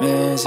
nightmares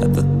that the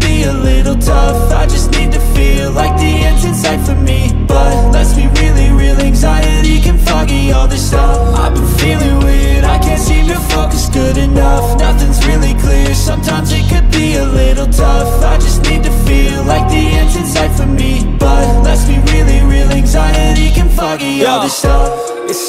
be a little tough. I just need to feel like the end's in sight for me, but let's be really real, anxiety can foggy all this stuff. I've been feeling weird, I can't seem to focus good enough, nothing's really clear, sometimes it could be a little tough. I just need to feel like the end's in sight for me, but let's be really real, anxiety can foggy all this stuff. It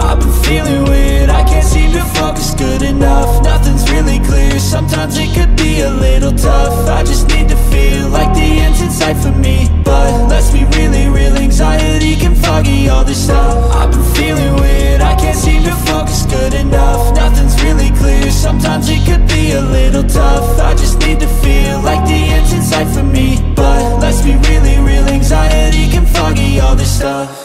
I've been feeling weird, I can't seem to focus good enough, nothing's really clear, sometimes it could be a little tough. I just need to feel like the end's in sight for me, but let's be really real, anxiety can foggy all this stuff. I've been feeling weird, I can't seem to focus good enough, nothing's really clear, sometimes it could be a little tough. I just need to feel like the end's in sight for me, but let's be really real, anxiety can foggy all this stuff.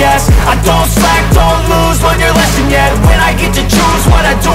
I don't slack, don't lose, learn your lesson yet. When I get to choose what I do,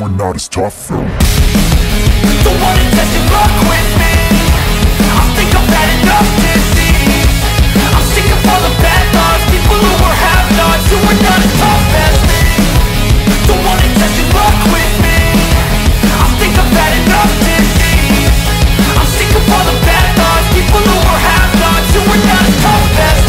we're not as tough. The one that doesn't rock with me, I think I've had enough disease. I'm sick of all the bad thoughts, people who are have-nots, who are not as tough as me. The one that doesn't rock with me, I think I've had enough disease. I'm sick of all the bad thoughts, people who are have-nots, who are not as tough as me.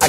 I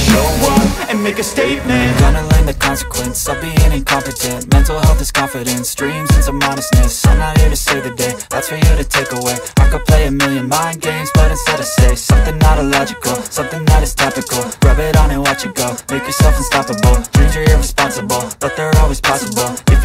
show up and make a statement. Gonna learn the consequence of being incompetent. Mental health is confidence, dreams and some modestness. I'm not here to save the day, that's for you to take away. I could play a million mind games, but instead I say something not illogical, something that is topical. Rub it on and watch it go, make yourself unstoppable. Dreams are irresponsible, but they're always possible. If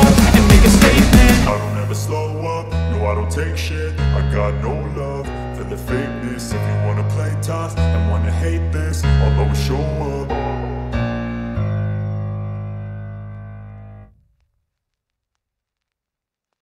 up and make a statement. I don't ever slow up, no I don't take shit. I got no love for the fakeness. If you wanna play tough and wanna hate this, I'll always show up.